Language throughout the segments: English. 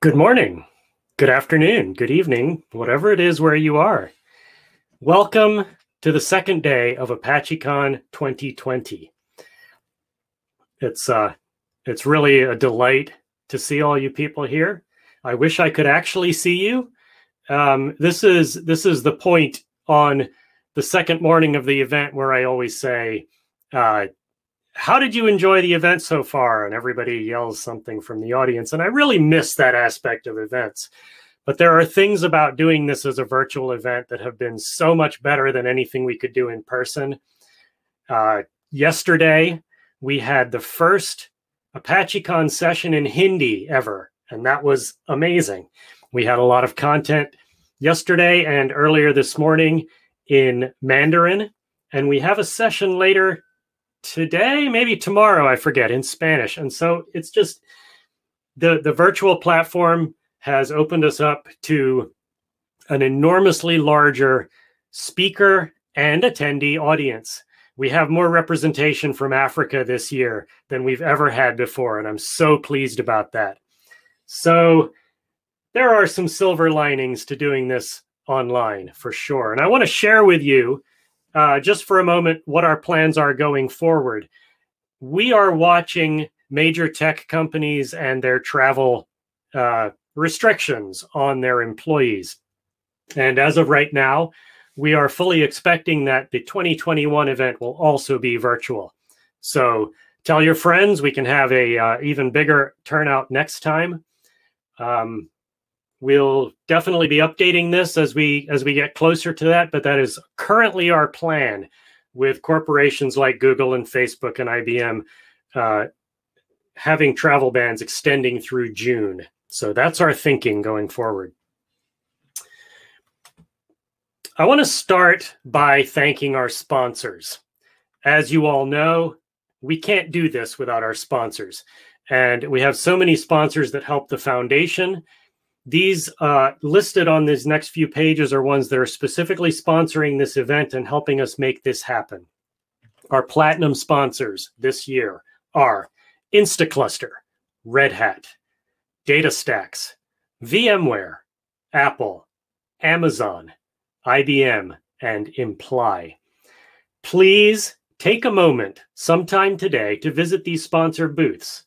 Good morning, good afternoon, good evening, whatever it is where you are. Welcome to the second day of ApacheCon 2020. It's really a delight to see all you people here. I wish I could actually see you. This is the point on the second morning of the event where I always say, how did you enjoy the event so far? And everybody yells something from the audience. And I really miss that aspect of events. But there are things about doing this as a virtual event that have been so much better than anything we could do in person. Yesterday, we had the first ApacheCon session in Hindi ever, and that was amazing. We had a lot of content yesterday and earlier this morning in Mandarin, and we have a session later today, maybe tomorrow, I forget, in Spanish. And so it's just the virtual platform has opened us up to an enormously larger speaker and attendee audience. We have more representation from Africa this year than we've ever had before, and I'm so pleased about that. So there are some silver linings to doing this online, for sure. And I want to share with you just for a moment what our plans are going forward. We are watching major tech companies and their travel restrictions on their employees. And as of right now, we are fully expecting that the 2021 event will also be virtual. So tell your friends, we can have a even bigger turnout next time. We'll definitely be updating this as we get closer to that, but that is currently our plan with corporations like Google and Facebook and IBM having travel bans extending through June. So that's our thinking going forward. I want to start by thanking our sponsors. As you all know, we can't do this without our sponsors. And we have so many sponsors that help the foundation. These listed on these next few pages are ones that are specifically sponsoring this event and helping us make this happen. Our platinum sponsors this year are Instacluster, Red Hat, DataStax, VMware, Apple, Amazon, IBM, and Imply. Please take a moment sometime today to visit these sponsor booths.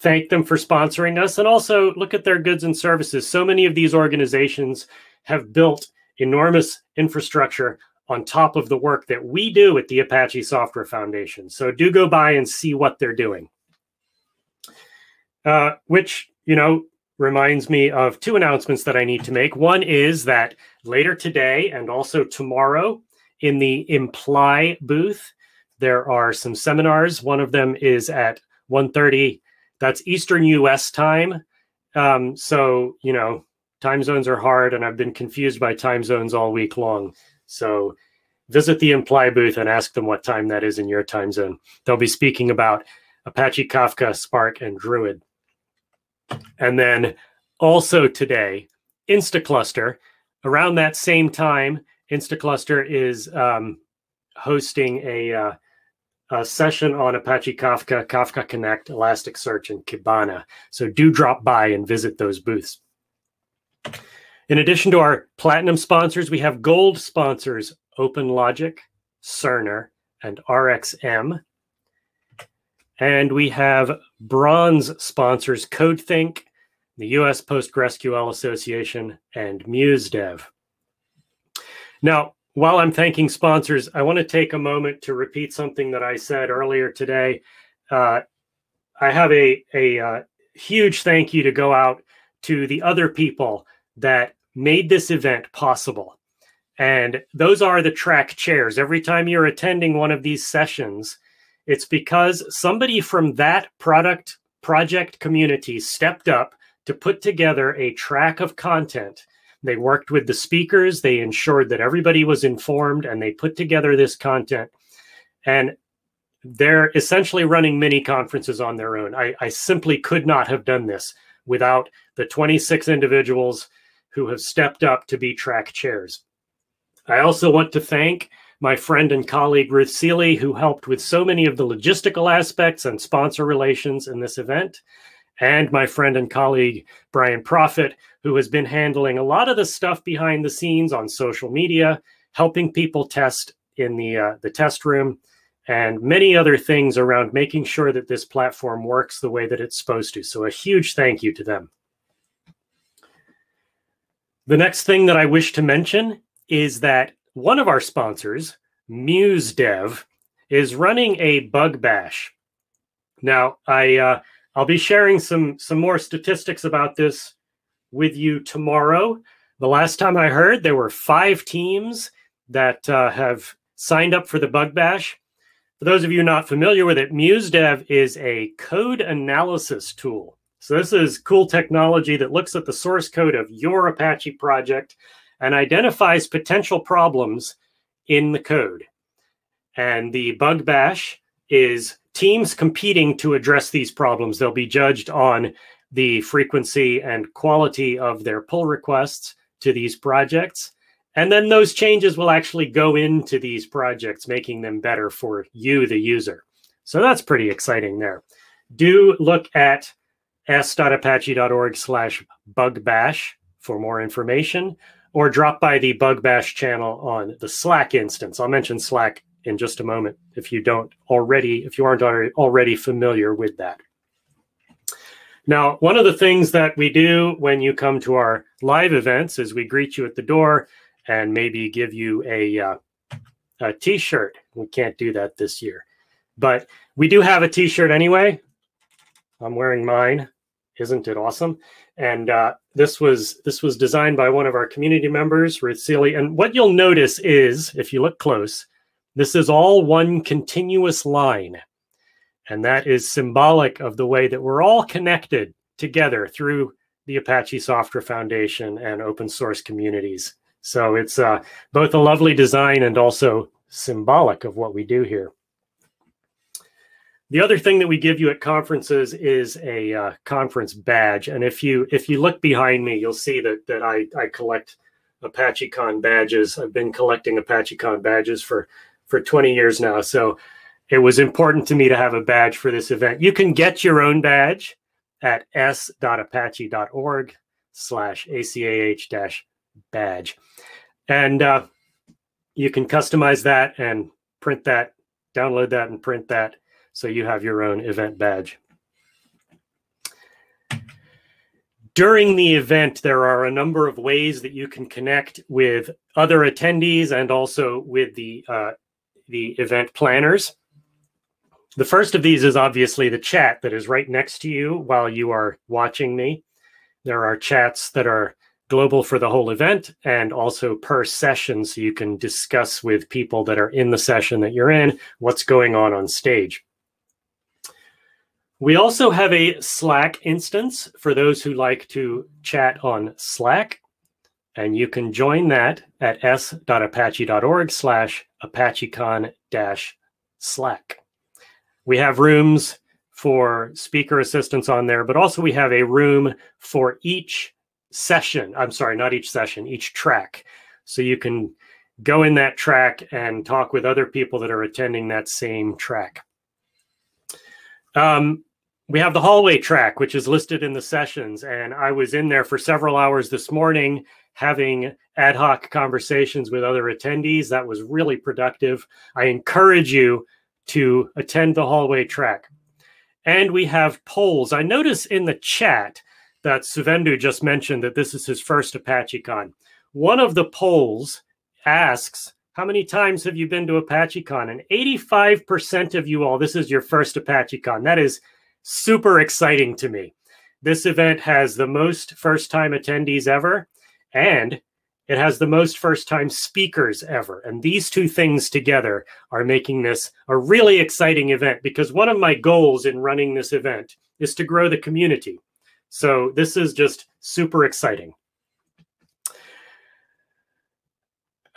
Thank them for sponsoring us and also look at their goods and services. So many of these organizations have built enormous infrastructure on top of the work that we do at the Apache Software Foundation. So do go by and see what they're doing. Which, you know, reminds me of two announcements that I need to make. One is that later today and also tomorrow in the Imply booth, there are some seminars. One of them is at 1:30. That's Eastern US time. So, you know, time zones are hard and I've been confused by time zones all week long. So visit the Imply booth and ask them what time that is in your time zone. They'll be speaking about Apache Kafka, Spark, and Druid. And then also today, Instacluster, around that same time, Instacluster is hosting a session on Apache Kafka, Kafka Connect, Elasticsearch, and Kibana. So do drop by and visit those booths. In addition to our platinum sponsors, we have gold sponsors, OpenLogic, Cerner, and RxM. And we have bronze sponsors, CodeThink, the US PostgreSQL Association, and MuseDev. Now, while I'm thanking sponsors, I want to take a moment to repeat something that I said earlier today. I have a huge thank you to go out to the other people that made this event possible. And those are the track chairs. Every time you're attending one of these sessions, it's because somebody from that product project community stepped up to put together a track of content. They worked with the speakers, they ensured that everybody was informed, and they put together this content. And they're essentially running mini conferences on their own. I simply could not have done this without the 26 individuals who have stepped up to be track chairs. I also want to thank my friend and colleague Ruth Seeley, who helped with so many of the logistical aspects and sponsor relations in this event, and my friend and colleague Brian Proffitt, who has been handling a lot of the stuff behind the scenes on social media, helping people test in the test room, and many other things around making sure that this platform works the way that it's supposed to. So a huge thank you to them. The next thing that I wish to mention is that one of our sponsors, MuseDev, is running a bug bash. Now, I'll be sharing some more statistics about this with you tomorrow. The last time I heard, there were 5 teams that have signed up for the bug bash. For those of you not familiar with it, MuseDev is a code analysis tool. So this is cool technology that looks at the source code of your Apache project and identifies potential problems in the code. And the bug bash is teams competing to address these problems. They'll be judged on the frequency and quality of their pull requests to these projects. And then those changes will actually go into these projects, making them better for you, the user. So that's pretty exciting there. Do look at s.apache.org/bugbash for more information, or drop by the Bug Bash channel on the Slack instance. I'll mention Slack in just a moment if you aren't already familiar with that. Now, one of the things that we do when you come to our live events is we greet you at the door and maybe give you a t-shirt. We can't do that this year, but we do have a t-shirt anyway. I'm wearing mine. Isn't it awesome? And this was designed by one of our community members, Ruth Seeley. And what you'll notice is, if you look close, this is all one continuous line. And that is symbolic of the way that we're all connected together through the Apache Software Foundation and open source communities. So it's both a lovely design and also symbolic of what we do here. The other thing that we give you at conferences is a conference badge. And if you look behind me, you'll see that I collect ApacheCon badges. I've been collecting ApacheCon badges for 20 years now. So it was important to me to have a badge for this event. You can get your own badge at s.apache.org/acah-badge. And you can customize that and print that, download that and print that, so you have your own event badge. During the event, there are a number of ways that you can connect with other attendees and also with the event planners. The first of these is obviously the chat that is right next to you while you are watching me. There are chats that are global for the whole event and also per session, so you can discuss with people that are in the session that you're in what's going on stage. We also have a Slack instance for those who like to chat on Slack, and you can join that at s.apache.org/apachecon-slack. We have rooms for speaker assistance on there, but also we have a room for each session. I'm sorry, not each session, each track. So you can go in that track and talk with other people that are attending that same track. We have the hallway track, which is listed in the sessions, and I was in there for several hours this morning having ad hoc conversations with other attendees. That was really productive. I encourage you to attend the hallway track. And we have polls. I notice in the chat that Suvendu just mentioned that this is his first ApacheCon. One of the polls asks, how many times have you been to ApacheCon? And 85% of you all, this is your first ApacheCon. That is super exciting to me. This event has the most first-time attendees ever, and it has the most first-time speakers ever. And these two things together are making this a really exciting event, because one of my goals in running this event is to grow the community. So this is just super exciting.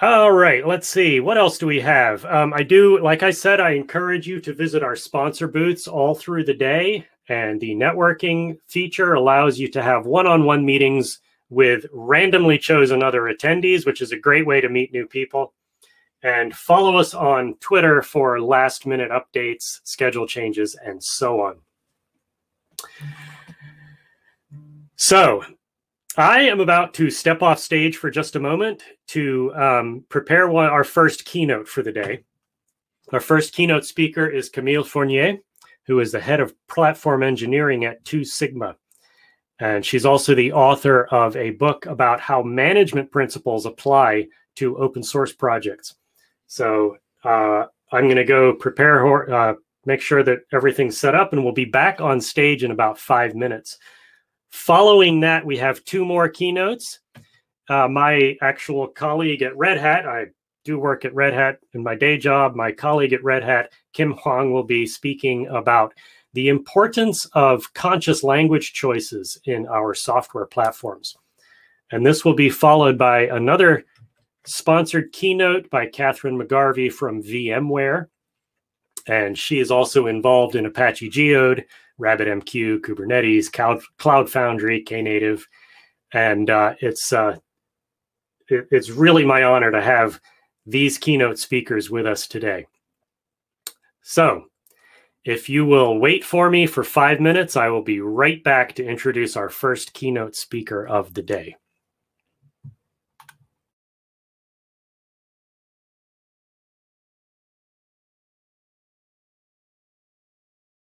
All right, let's see. What else do we have? Like I said, I encourage you to visit our sponsor booths all through the day. And the networking feature allows you to have one-on-one meetings with randomly chosen other attendees, which is a great way to meet new people. And follow us on Twitter for last-minute updates, schedule changes, and so on. So I am about to step off stage for just a moment to prepare our first keynote for the day. Our first keynote speaker is Camille Fournier, who is the head of platform engineering at Two Sigma. And she's also the author of a book about how management principles apply to open source projects. So I'm going to go prepare her, make sure that everything's set up, and we'll be back on stage in about 5 minutes. Following that, we have two more keynotes. My actual colleague at Red Hat, I do work at Red Hat in my day job. My colleague at Red Hat, Kim Huang, will be speaking about the importance of conscious language choices in our software platforms. And this will be followed by another sponsored keynote by Catherine McGarvey from VMware. And she is also involved in Apache Geode, RabbitMQ, Kubernetes, Cloud Foundry, Knative. And it's really my honor to have these keynote speakers with us today. So if you will wait for me for 5 minutes, I will be right back to introduce our first keynote speaker of the day.